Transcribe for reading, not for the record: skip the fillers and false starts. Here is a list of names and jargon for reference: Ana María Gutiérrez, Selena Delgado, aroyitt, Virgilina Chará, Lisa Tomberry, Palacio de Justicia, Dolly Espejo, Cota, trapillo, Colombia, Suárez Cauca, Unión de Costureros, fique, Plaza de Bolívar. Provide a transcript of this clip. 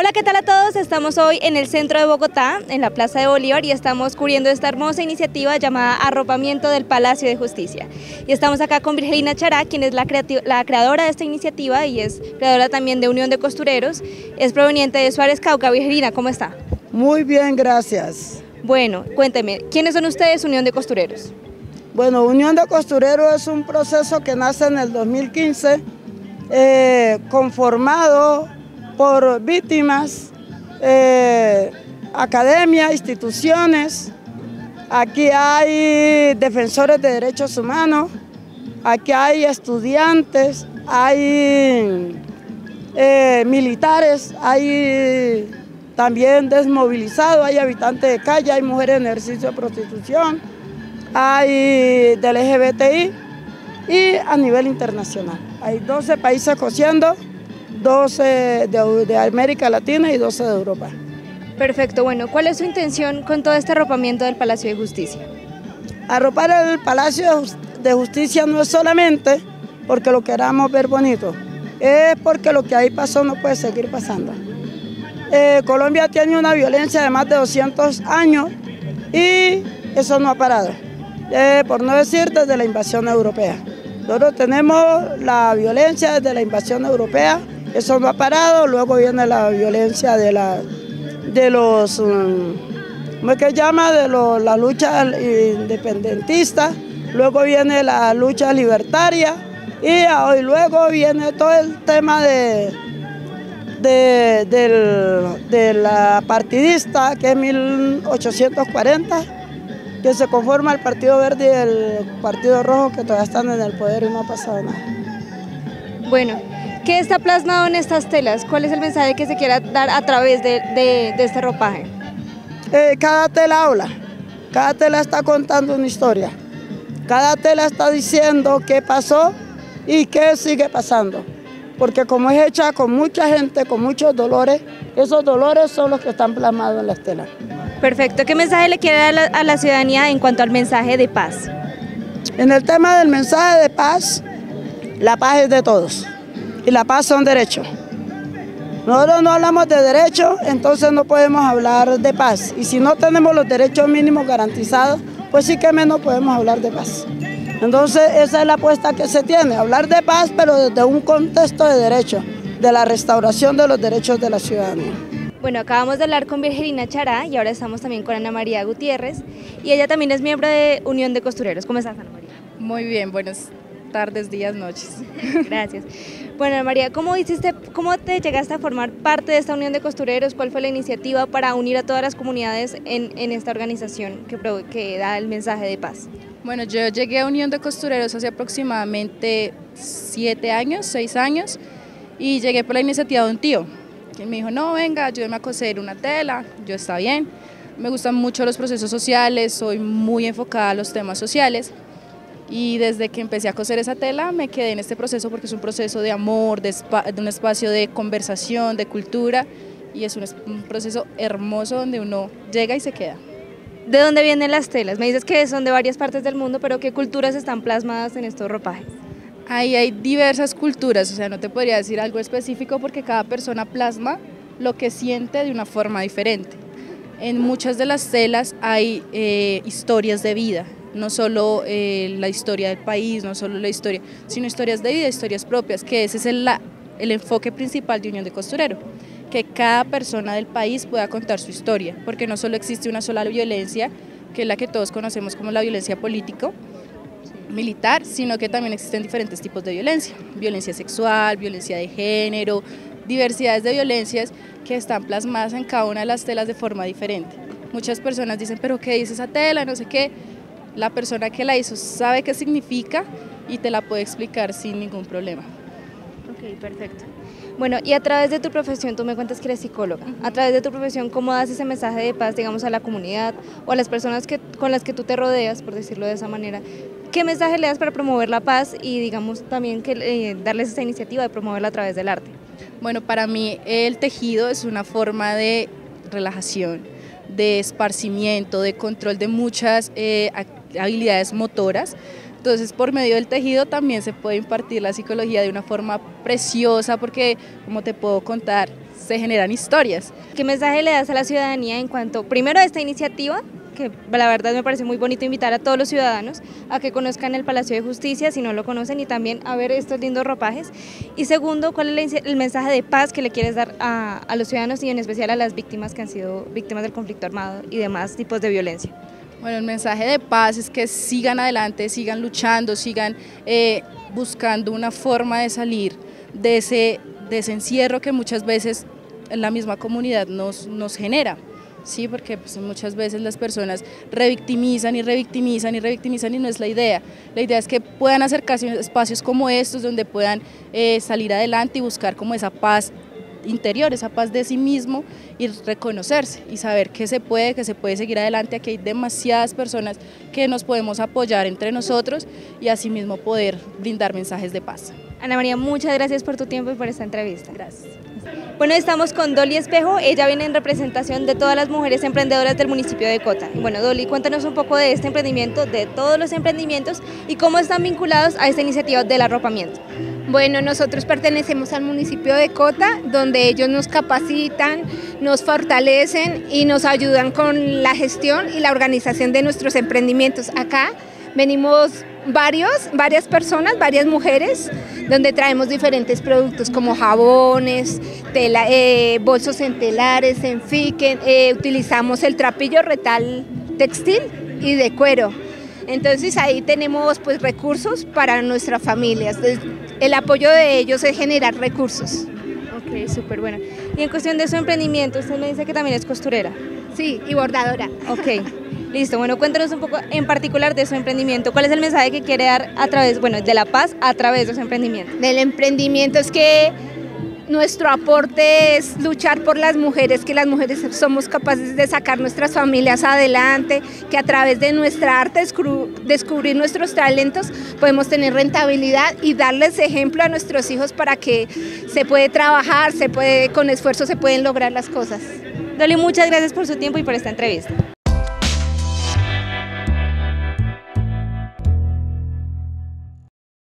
Hola, ¿qué tal a todos? Estamos hoy en el centro de Bogotá, en la Plaza de Bolívar, y estamos cubriendo esta hermosa iniciativa llamada Arropamiento del Palacio de Justicia. Y estamos acá con Virgilina Chará, quien es la creadora de esta iniciativa y es creadora también de Unión de Costureros. Es proveniente de Suárez Cauca. Virgilina, ¿cómo está? Muy bien, gracias. Bueno, cuénteme, ¿quiénes son ustedes, Unión de Costureros? Bueno, Unión de Costureros es un proceso que nace en el 2015, conformado por víctimas, academia, instituciones. Aquí hay defensores de derechos humanos, aquí hay estudiantes, hay militares, hay también desmovilizados, hay habitantes de calle, hay mujeres en ejercicio de prostitución, hay del LGBTI y a nivel internacional. Hay 12 países cosiendo, 12 de América Latina y 12 de Europa. Perfecto, bueno, ¿cuál es su intención con todo este arropamiento del Palacio de Justicia? Arropar el Palacio de Justicia no es solamente porque lo queramos ver bonito, es porque lo que ahí pasó no puede seguir pasando. Colombia tiene una violencia de más de 200 años y eso no ha parado, por no decir desde la invasión europea. Nosotros tenemos la violencia desde la invasión europea, eso no ha parado, luego viene la violencia de la lucha independentista, luego viene la lucha libertaria y hoy luego viene todo el tema de la partidista, que es 1840, que se conforma el Partido Verde y el Partido Rojo, que todavía están en el poder y no ha pasado nada. Bueno, ¿qué está plasmado en estas telas? ¿Cuál es el mensaje que se quiera dar a través de este ropaje? Cada tela habla, cada tela está contando una historia, cada tela está diciendo qué pasó y qué sigue pasando, porque como es hecha con mucha gente, con muchos dolores, esos dolores son los que están plasmados en las telas. Perfecto, ¿qué mensaje le quiere dar a la ciudadanía en cuanto al mensaje de paz? En el tema del mensaje de paz, la paz es de todos y la paz son derechos. Nosotros no hablamos de derechos, entonces no podemos hablar de paz, y si no tenemos los derechos mínimos garantizados, pues sí que menos podemos hablar de paz. Entonces esa es la apuesta que se tiene, hablar de paz pero desde un contexto de derechos, de la restauración de los derechos de la ciudadanía. Bueno, acabamos de hablar con Virgilina Chará y ahora estamos también con Ana María Gutiérrez, y ella también es miembro de Unión de Costureros. ¿Cómo estás, Ana María? Muy bien, buenas tardes, días, noches. Gracias. Bueno, Ana María, ¿cómo te llegaste a formar parte de esta Unión de Costureros? ¿Cuál fue la iniciativa para unir a todas las comunidades en esta organización que da el mensaje de paz? Bueno, yo llegué a Unión de Costureros hace aproximadamente 6 años, y llegué por la iniciativa de un tío. Y me dijo, no, venga, ayúdeme a coser una tela. Yo, está bien, me gustan mucho los procesos sociales, soy muy enfocada a los temas sociales, y desde que empecé a coser esa tela me quedé en este proceso, porque es un proceso de amor, de un espacio de conversación, de cultura, y es un proceso hermoso donde uno llega y se queda. ¿De dónde vienen las telas? Me dices que son de varias partes del mundo, pero ¿qué culturas están plasmadas en estos ropajes? Ahí hay diversas culturas, o sea, no te podría decir algo específico porque cada persona plasma lo que siente de una forma diferente. En muchas de las telas hay historias de vida, no solo la historia del país, no solo la historia, sino historias de vida, historias propias, que ese es el enfoque principal de Unión de Costurero, que cada persona del país pueda contar su historia, porque no solo existe una sola violencia, que es la que todos conocemos como la violencia política, militar, sino que también existen diferentes tipos de violencia, violencia sexual, violencia de género, diversidades de violencias que están plasmadas en cada una de las telas de forma diferente. Muchas personas dicen, pero ¿qué dice esa tela? No sé qué. La persona que la hizo sabe qué significa y te la puede explicar sin ningún problema. Ok, perfecto. Bueno, y a través de tu profesión, tú me cuentas que eres psicóloga, a través de tu profesión, ¿cómo das ese mensaje de paz, digamos, a la comunidad o a las personas con las que tú te rodeas, por decirlo de esa manera? ¿Qué mensaje le das para promover la paz y, digamos, también que darles esa iniciativa de promoverla a través del arte? Bueno, para mí el tejido es una forma de relajación, de esparcimiento, de control de muchas habilidades motoras. Entonces, por medio del tejido también se puede impartir la psicología de una forma preciosa, porque, como te puedo contar, se generan historias. ¿Qué mensaje le das a la ciudadanía en cuanto, primero, a esta iniciativa? Que la verdad me parece muy bonito invitar a todos los ciudadanos a que conozcan el Palacio de Justicia si no lo conocen, y también a ver estos lindos ropajes. Y segundo, ¿cuál es el mensaje de paz que le quieres dar a los ciudadanos y en especial a las víctimas que han sido víctimas del conflicto armado y demás tipos de violencia? Bueno, el mensaje de paz es que sigan adelante, sigan luchando, sigan buscando una forma de salir de ese encierro que muchas veces la misma comunidad nos genera. Sí, porque pues, muchas veces las personas revictimizan y revictimizan y revictimizan, y no es la idea. La idea es que puedan acercarse a espacios como estos donde puedan salir adelante y buscar como esa paz interior, esa paz de sí mismo, y reconocerse y saber que se puede seguir adelante. Aquí hay demasiadas personas que nos podemos apoyar entre nosotros y asimismo poder brindar mensajes de paz. Ana María, muchas gracias por tu tiempo y por esta entrevista. Gracias. Bueno, estamos con Dolly Espejo, ella viene en representación de todas las mujeres emprendedoras del municipio de Cota. Bueno, Dolly, cuéntanos un poco de este emprendimiento, de todos los emprendimientos y cómo están vinculados a esta iniciativa del arropamiento. Bueno, nosotros pertenecemos al municipio de Cota, donde ellos nos capacitan, nos fortalecen y nos ayudan con la gestión y la organización de nuestros emprendimientos. Acá venimos varias personas, varias mujeres, donde traemos diferentes productos como jabones, tela, bolsos en telares, en fique, utilizamos el trapillo retal textil y de cuero. Entonces ahí tenemos pues recursos para nuestras familias. El apoyo de ellos es generar recursos. Ok, súper bueno. Y en cuestión de su emprendimiento, usted me dice que también es costurera. Sí, y bordadora. Ok, listo. Bueno, cuéntanos un poco en particular de su emprendimiento. ¿Cuál es el mensaje que quiere dar a través, bueno, de la paz a través de su emprendimiento? Del emprendimiento es que nuestro aporte es luchar por las mujeres, que las mujeres somos capaces de sacar nuestras familias adelante, que a través de nuestra arte descubrir nuestros talentos podemos tener rentabilidad y darles ejemplo a nuestros hijos para que se puede trabajar, con esfuerzo se pueden lograr las cosas. Dolly, muchas gracias por su tiempo y por esta entrevista.